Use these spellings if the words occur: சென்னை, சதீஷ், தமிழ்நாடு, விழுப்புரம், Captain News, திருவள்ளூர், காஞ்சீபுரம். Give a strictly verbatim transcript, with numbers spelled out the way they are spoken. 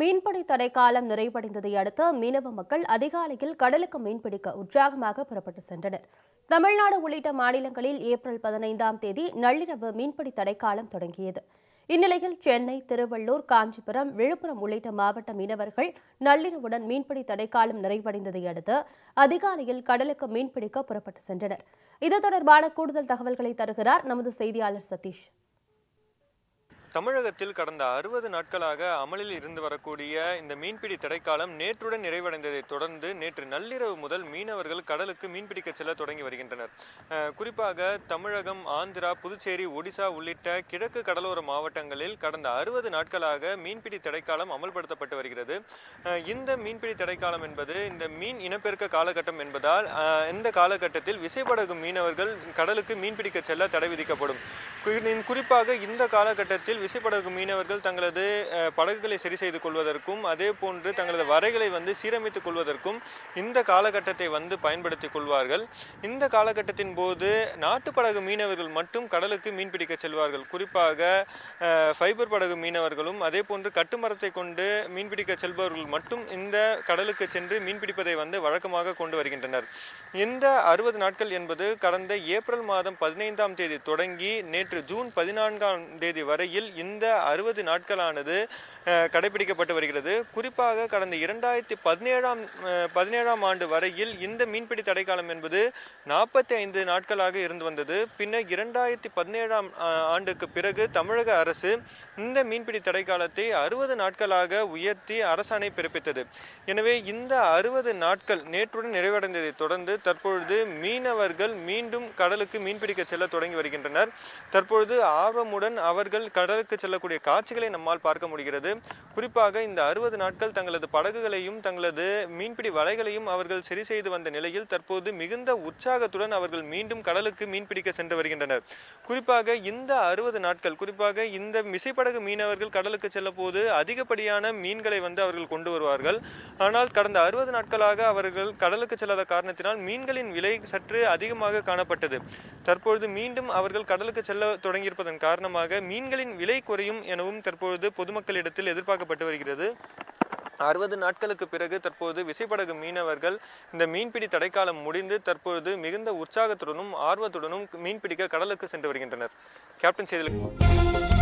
மீன்பிடி தடைக்காலம் நிறைவடைந்ததை அடுத்து மீனவ மக்கள் அதிகாலையில் கடலுக்கு மீன்பிடிக்க உற்சாகமாக புறப்பட்டு சென்றனர். தமிழ்நாடு உள்ளிட்ட மாநிலங்களில் ஏப்ரல் பதினைந்தாம் தேதி நள்ளிரவு மீன்பிடி தடைக்காலம் தொடங்கியது. இந்நிலையில் சென்னை, திருவள்ளூர், காஞ்சிபுரம், விழுப்புரம் உள்ளிட்ட மாவட்ட மீனவர்கள் நள்ளிரவுடன் மீன்பிடி தடைக்காலம் நிறைவடைந்ததை அடுத்து அதிகாலையில் கடலுக்கு மீன்பிடிக்க புறப்பட்டு சென்றனர். இது தொடர்பான கூடுதல் தகவல்களை தருகிறார் நமது செய்தியாளர் சதீஷ். தமிழகத்தில் கடந்த அறுபது நாட்களாக அமலில் இருந்து வரக்கூடிய இந்த மீன்பிடி தடைக்காலம் நேற்றுடன் நிறைவடைந்ததை தொடர்ந்து நேற்று நள்ளிரவு முதல் மீனவர்கள் கடலுக்கு மீன்பிடிக்க செல்ல தொடங்கி வருகின்றனர். குறிப்பாக தமிழகம், ஆந்திரா, புதுச்சேரி, ஒடிசா உள்ளிட்ட கிழக்கு கடலோர மாவட்டங்களில் கடந்த அறுபது நாட்களாக மீன்பிடி தடைக்காலம் அமல்படுத்தப்பட்டு வருகிறது. இந்த மீன்பிடி தடைக்காலம் என்பது இந்த மீன் இனப்பெருக்க காலகட்டம் என்பதால் இந்த காலகட்டத்தில் விசைப்படகு மீனவர்கள் கடலுக்கு மீன்பிடிக்க செல்ல தடை விதிக்கப்படும். குறிப்பாக இந்த காலகட்டத்தில் விசைப்படகு மீனவர்கள் தங்களது படகுகளை சரி செய்து கொள்வதற்கும் அதே போன்று தங்களது வரைகளை வந்து சீரமைத்துக் கொள்வதற்கும் இந்த காலகட்டத்தை வந்து பயன்படுத்தி கொள்வார்கள். இந்த காலகட்டத்தின் போது நாட்டுப்படகு மீனவர்கள் மட்டும் கடலுக்கு மீன்பிடிக்க செல்வார்கள். குறிப்பாக ஃபைபர் படகு மீனவர்களும் அதே போன்று கட்டுமரத்தை கொண்டு மீன்பிடிக்க செல்பவர்கள் மட்டும் இந்த கடலுக்கு சென்று மீன்பிடிப்பதை வந்து வழக்கமாக கொண்டு வருகின்றனர். இந்த அறுபது நாட்கள் என்பது கடந்த ஏப்ரல் மாதம் பதினைந்தாம் தேதி தொடங்கி நேற்று ஜூன் பதினான்காம் தேதி வரையில் இந்த அறுபது நாட்களானது கடைபிடிக்கப்பட்டு வருகிறது. குறிப்பாக கடந்த இரண்டாயிரத்தி பதினேழாம் பதினேழாம் ஆண்டு வரையில் இந்த மீன்பிடி தடைக்காலம் என்பது நாற்பத்தி ஐந்து நாட்களாக இருந்து வந்தது. பின்னர் இரண்டாயிரத்தி பதினேழாம் ஆண்டுக்கு பிறகு தமிழக அரசு இந்த மீன்பிடி தடைக்காலத்தை அறுபது நாட்களாக உயர்த்தி அரசாணை பிறப்பித்தது. எனவே இந்த அறுபது நாட்கள் நேற்றுடன் நிறைவடைந்ததை தொடர்ந்து தற்பொழுது மீனவர்கள் மீண்டும் கடலுக்கு மீன்பிடிக்க செல்ல தொடங்கி வருகின்றனர். தற்பொழுது ஆர்வமுடன் அவர்கள் கடல் கடலுக்கு செல்லக்கூடிய காட்சிகளை நம்மால் பார்க்க முடிகிறது. குறிப்பாக இந்த அறுபது நாட்கள் தங்களது படகுகளையும் தங்களது மீன்பிடி வலைகளையும் அவர்கள் சரி செய்து வந்த நிலையில் தற்போது மிகுந்த உற்சாகத்துடன் அவர்கள் மீண்டும் கடலுக்கு மீன்பிடிக்க சென்று வருகின்றனர். குறிப்பாக இந்த அறுபது நாட்கள் குறிப்பாக இந்த விசைப்படகு மீனவர்கள் கடலுக்கு செல்ல போது அதிகப்படியான மீன்களை வந்து அவர்கள் கொண்டு வருவார்கள். ஆனால் கடந்த அறுபது நாட்களாக அவர்கள் கடலுக்கு செல்லாத காரணத்தினால் மீன்களின் விலை சற்று அதிகமாக காணப்பட்டது. தற்பொழுது மீண்டும் அவர்கள் கடலுக்கு செல்ல தொடங்கியிருப்பதன் காரணமாக மீன்களின் விலை குறையும் எனவும் தற்பொழுது பொதுமக்களிடத்தில் எதிர்பார்க்கப்பட்டு வருகிறது. அறுபது நாட்களுக்கு பிறகு தற்போது விசைப்படகு மீனவர்கள் இந்த மீன்பிடி தடைக்காலம் முடிந்து தற்பொழுது மிகுந்த உற்சாகத்துடனும் ஆர்வத்துடனும் மீன்பிடிக்க கடலுக்கு சென்று வருகின்றனர். கேப்டன் செய்தி.